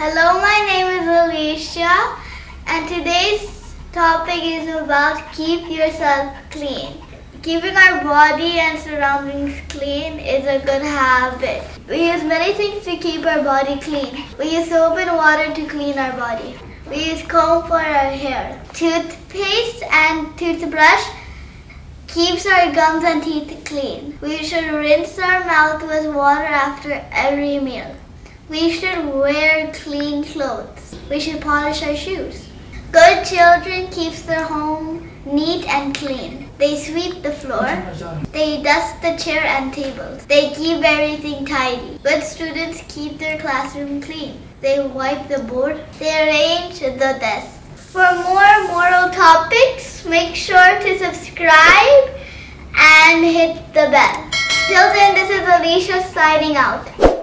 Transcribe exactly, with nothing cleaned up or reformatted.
Hello, my name is Alicia, and today's topic is about keep yourself clean. Keeping our body and surroundings clean is a good habit. We use many things to keep our body clean. We use soap and water to clean our body. We use comb for our hair. Toothpaste and toothbrush keeps our gums and teeth clean. We should rinse our mouth with water after every meal. We should wear clean clothes. We should polish our shoes. Good children keeps their home neat and clean. They sweep the floor. They dust the chair and tables. They keep everything tidy. Good students keep their classroom clean. They wipe the board. They arrange the desk. For more moral topics, make sure to subscribe and hit the bell. Till then, this is Alicia signing out.